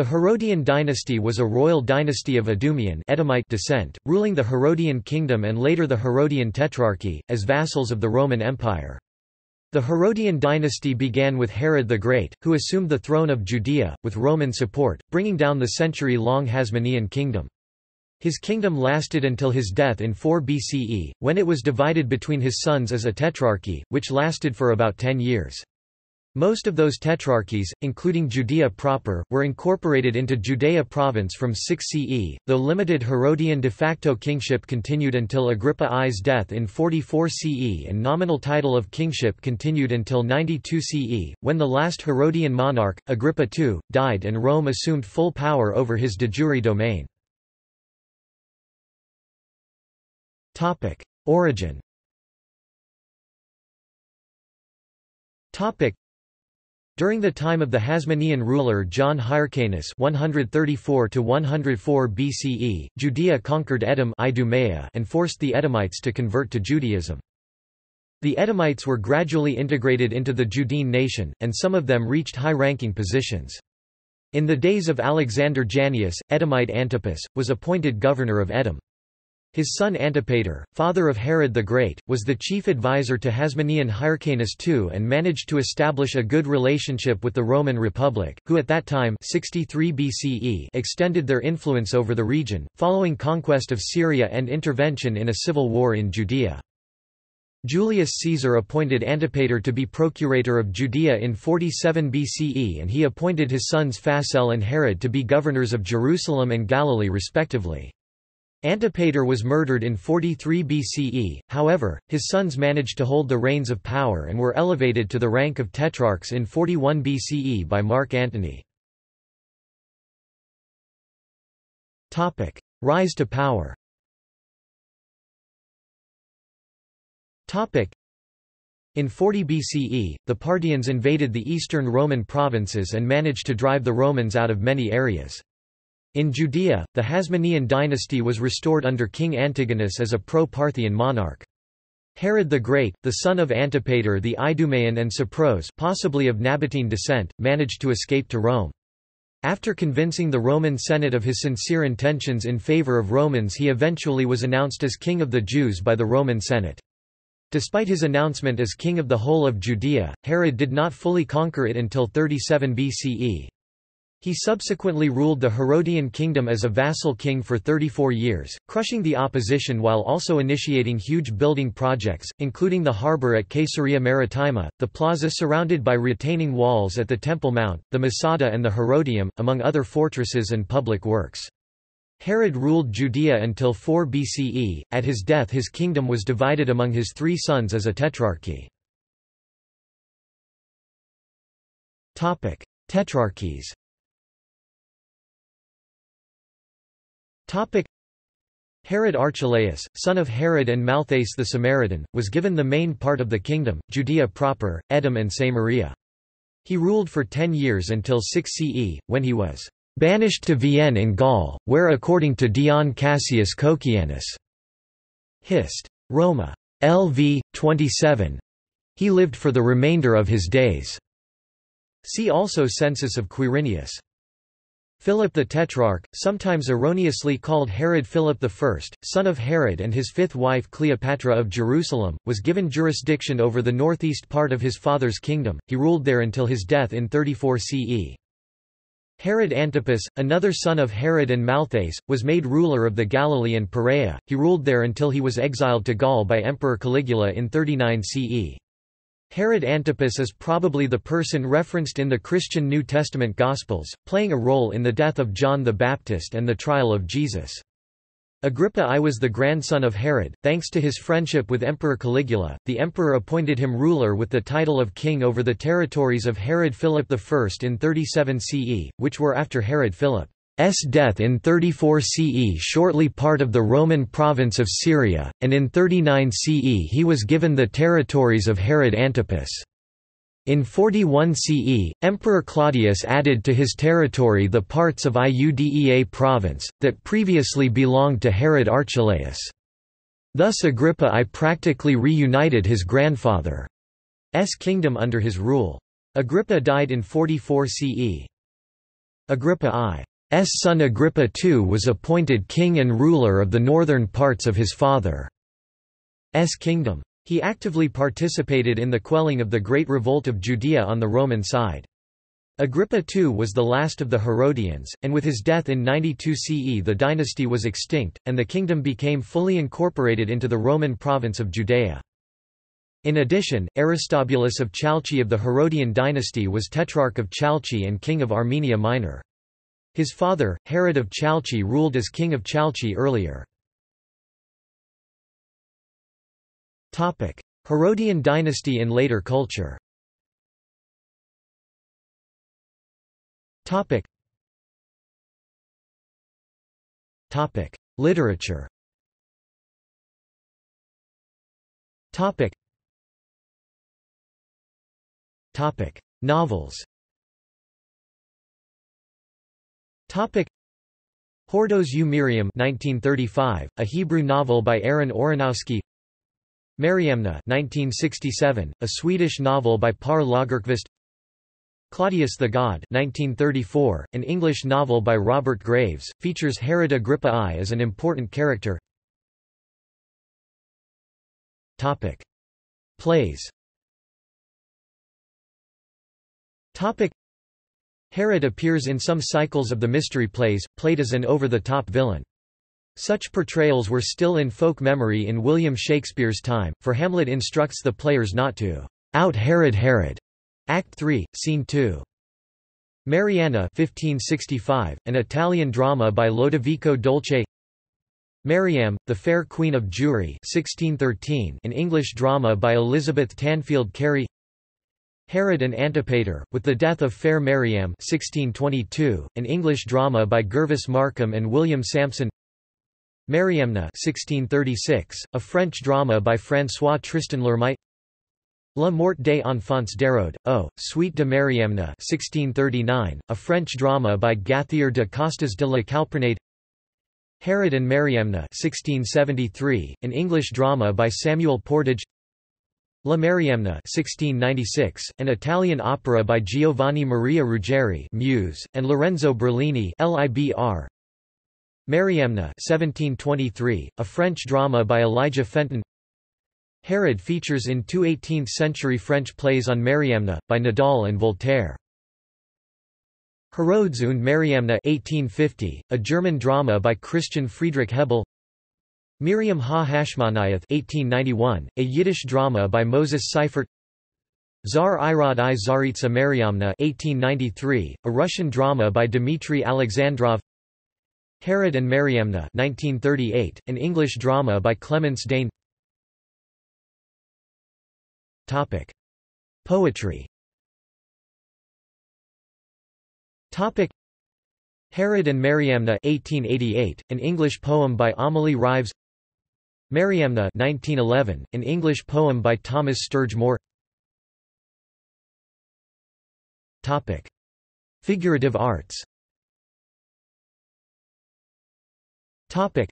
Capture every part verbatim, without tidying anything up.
The Herodian dynasty was a royal dynasty of Idumaean Edomite descent, ruling the Herodian kingdom and later the Herodian Tetrarchy, as vassals of the Roman Empire. The Herodian dynasty began with Herod the Great, who assumed the throne of Judea, with Roman support, bringing down the century-long Hasmonean kingdom. His kingdom lasted until his death in four B C E, when it was divided between his sons as a tetrarchy, which lasted for about ten years. Most of those tetrarchies, including Judea proper, were incorporated into Judea province from six C E, though limited Herodian de facto kingship continued until Agrippa I's death in forty-four C E and nominal title of kingship continued until ninety-two C E, when the last Herodian monarch, Agrippa the Second, died and Rome assumed full power over his de jure domain. Origin. During the time of the Hasmonean ruler John Hyrcanus one thirty-four to one oh four B C E, Judea conquered Edom Idumaea and forced the Edomites to convert to Judaism. The Edomites were gradually integrated into the Judean nation, and some of them reached high-ranking positions. In the days of Alexander Jannius, Edomite Antipas, was appointed governor of Edom. His son Antipater, father of Herod the Great, was the chief advisor to Hasmonean Hyrcanus the Second and managed to establish a good relationship with the Roman Republic, who at that time sixty-three B C E extended their influence over the region, following conquest of Syria and intervention in a civil war in Judea. Julius Caesar appointed Antipater to be procurator of Judea in forty-seven B C E, and he appointed his sons Phasael and Herod to be governors of Jerusalem and Galilee respectively. Antipater was murdered in forty-three B C E, however, his sons managed to hold the reins of power and were elevated to the rank of tetrarchs in forty-one B C E by Mark Antony. Rise to power. In forty B C E, the Parthians invaded the eastern Roman provinces and managed to drive the Romans out of many areas. In Judea, the Hasmonean dynasty was restored under King Antigonus as a pro-Parthian monarch. Herod the Great, the son of Antipater the Idumaean and Cypros, possibly of Nabataean descent, managed to escape to Rome. After convincing the Roman Senate of his sincere intentions in favor of Romans, he eventually was announced as King of the Jews by the Roman Senate. Despite his announcement as King of the whole of Judea, Herod did not fully conquer it until thirty-seven B C E. He subsequently ruled the Herodian kingdom as a vassal king for thirty-four years, crushing the opposition while also initiating huge building projects, including the harbour at Caesarea Maritima, the plaza surrounded by retaining walls at the Temple Mount, the Masada and the Herodium, among other fortresses and public works. Herod ruled Judea until four B C E. At his death his kingdom was divided among his three sons as a tetrarchy. Tetrarchies. Herod Archelaus, son of Herod and Malthace the Samaritan, was given the main part of the kingdom, Judea proper, Edom and Samaria. He ruled for ten years until six C E, when he was banished to Vienne in Gaul, where according to Dion Cassius Cocceianus, Hist. Roma. L V twenty-seven, he lived for the remainder of his days. See also Census of Quirinius. Philip the Tetrarch, sometimes erroneously called Herod Philip the First, son of Herod and his fifth wife Cleopatra of Jerusalem, was given jurisdiction over the northeast part of his father's kingdom. He ruled there until his death in thirty-four C E. Herod Antipas, another son of Herod and Malthace, was made ruler of the Galilee and Perea. He ruled there until he was exiled to Gaul by Emperor Caligula in thirty-nine C E. Herod Antipas is probably the person referenced in the Christian New Testament Gospels, playing a role in the death of John the Baptist and the trial of Jesus. Agrippa I was the grandson of Herod. Thanks to his friendship with Emperor Caligula, the emperor appointed him ruler with the title of king over the territories of Herod Philip the First in thirty-seven C E, which were after Herod Philip's death in thirty-four C E shortly part of the Roman province of Syria, and in thirty-nine C E he was given the territories of Herod Antipas. In forty-one C E, Emperor Claudius added to his territory the parts of Iudea province, that previously belonged to Herod Archelaus. Thus Agrippa I practically reunited his grandfather's kingdom under his rule. Agrippa died in forty-four C E. Agrippa I's son Agrippa the Second was appointed king and ruler of the northern parts of his father's kingdom. He actively participated in the quelling of the Great Revolt of Judea on the Roman side. Agrippa the Second was the last of the Herodians, and with his death in ninety-two C E the dynasty was extinct, and the kingdom became fully incorporated into the Roman province of Judea. In addition, Aristobulus of Chalcis of the Herodian dynasty was Tetrarch of Chalcis and king of Armenia Minor. His father, Herod of Chalcis, ruled as king of Chalcis earlier. Herodian dynasty in later culture. Literature. Novels. Hordos U Miriam nineteen thirty-five, a Hebrew novel by Aaron Oronowski. Mariamna nineteen sixty-seven, a Swedish novel by Pär Lagerkvist. Claudius the God nineteen thirty-four, an English novel by Robert Graves, features Herod Agrippa I as an important character. Topic: Plays. Topic: Herod appears in some cycles of the mystery plays, played as an over-the-top villain. Such portrayals were still in folk memory in William Shakespeare's time, for Hamlet instructs the players not to out-Herod Herod, Act three, Scene two. Mariamna fifteen sixty-five, an Italian drama by Lodovico Dolce. Mariam, the Fair Queen of Jewry sixteen thirteen, an English drama by Elizabeth Tanfield Carey. Herod and Antipater, with the death of Fair Mariam sixteen twenty-two, an English drama by Gervase Markham and William Sampson. Mariamna sixteen thirty-six, a French drama by François Tristan Lermite. La Mort des Enfants d'Hérode, oh, Suite de Mariamna sixteen thirty-nine, a French drama by Gathier de Costas de la Calprenède. Herod and Mariamna sixteen seventy-three, an English drama by Samuel Portage. La Mariamna sixteen ninety-six, an Italian opera by Giovanni Maria Ruggeri Muse, and Lorenzo Berlini L I B R. Mariamna seventeen twenty-three, a French drama by Elijah Fenton. Herod features in two eighteenth-century French plays on Mariamna, by Nadal and Voltaire. Herodes und Mariamna eighteen fifty, a German drama by Christian Friedrich Hebel. Miriam ha Hashmanayath eighteen ninety-one, a Yiddish drama by Moses Seifert. Tsar Irod I Tsaritsa Mariamna eighteen ninety-three, a Russian drama by Dmitry Alexandrov. Herod and Mariamna nineteen thirty-eight, an English drama by Clemence Dane. Topic: Poetry. Topic: Herod and Mariamna eighteen eighty-eight, an English poem by Amélie Rives. Mariamna nineteen eleven, an English poem by Thomas Sturge Moore. Topic: Figurative arts. Topic: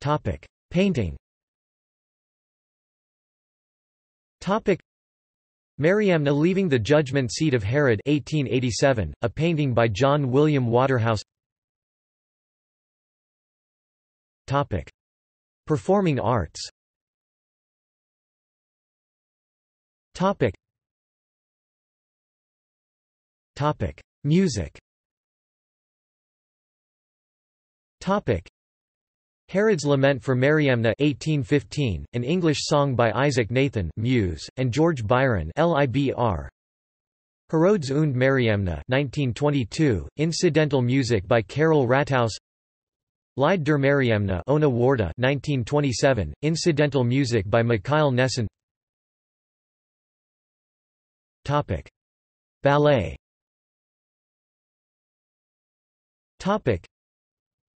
Topic: Painting. Topic: Mariamna leaving the judgment seat of Herod eighteen eighty-seven, a painting by John William Waterhouse. Topic: Performing arts. Topic: Topic: Music. Topic: Herod's Lament for Mariamna eighteen fifteen, an English song by Isaac Nathan Muse, and George Byron L I B R. Herodes und Mariamna nineteen twenty-two, incidental music by Carol Rathaus. Lied der Mariamna ohne Worte nineteen twenty-seven, incidental music by Mikhail Nessen. Topic: Ballet. Topic: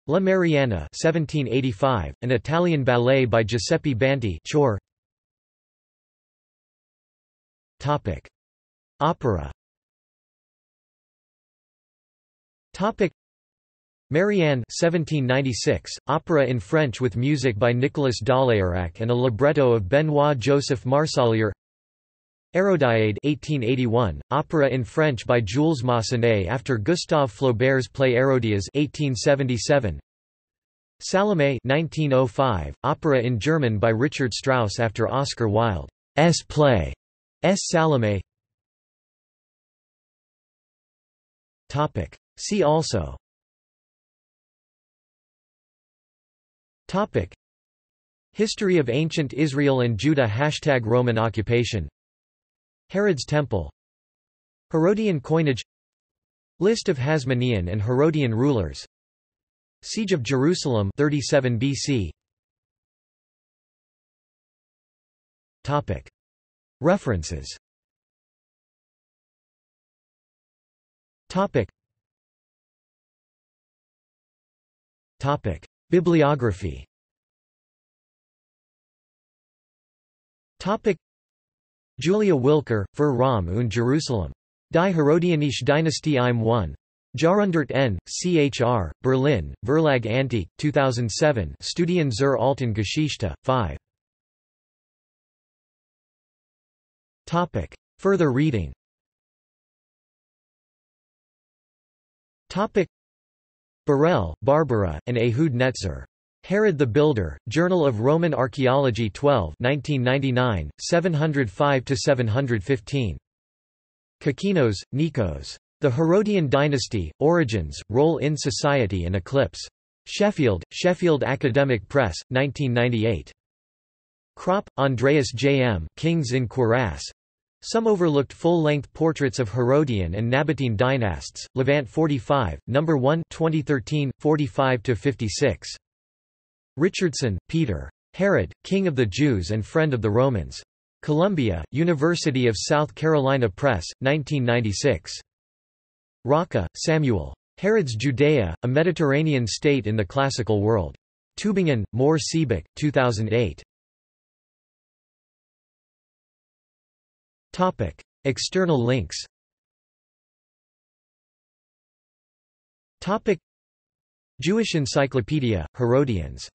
La Mariamna seventeen eighty-five, an Italian ballet by Giuseppe Banti. Chor. Topic: Opera. Topic: Marianne seventeen ninety-six, opera in French with music by Nicolas Daléarac and a libretto of Benoît Joseph Marsalier. Hérodiade eighteen eighty-one, opera in French by Jules Massenet after Gustave Flaubert's play Hérodias eighteen seventy-seven. Salomé nineteen oh five, opera in German by Richard Strauss after Oscar Wilde's play S. Salomé. Topic. See also. Topic. History of ancient Israel and Judah. Hashtag Roman occupation. Herod's Temple. Herodian coinage. List of Hasmonean and Herodian rulers. Siege of Jerusalem thirty-seven B C. Topic. References. Topic. Topic. Bibliography. Topic. Julia Wilker, Für Rom und Jerusalem. Die Herodianische Dynastie im one. Jahrhundert N, C H R, Berlin, Verlag Antik, two thousand seven, Studien zur Alten Geschichte, five. Topic. Further reading. Topic. Burrell, Barbara, and Ehud Netzer. Herod the Builder, Journal of Roman Archaeology twelve, nineteen ninety-nine, seven oh five to seven fifteen. Kakinos, Nikos. The Herodian Dynasty, Origins, Role in Society and Eclipse. Sheffield, Sheffield Academic Press, nineteen ninety-eight. Kropp, Andreas J. M., Kings in Quarash. Some overlooked full-length portraits of Herodian and Nabataean dynasts, Levant forty-five, number one, twenty thirteen, forty-five to fifty-six. Richardson, Peter. Herod, King of the Jews and Friend of the Romans. Columbia, University of South Carolina Press, nineteen ninety-six. Rocca, Samuel. Herod's Judea, a Mediterranean State in the Classical World. Tübingen, Moore Siebeck, two thousand eight. Topic. External links. Topic. Jewish Encyclopedia, Herodians.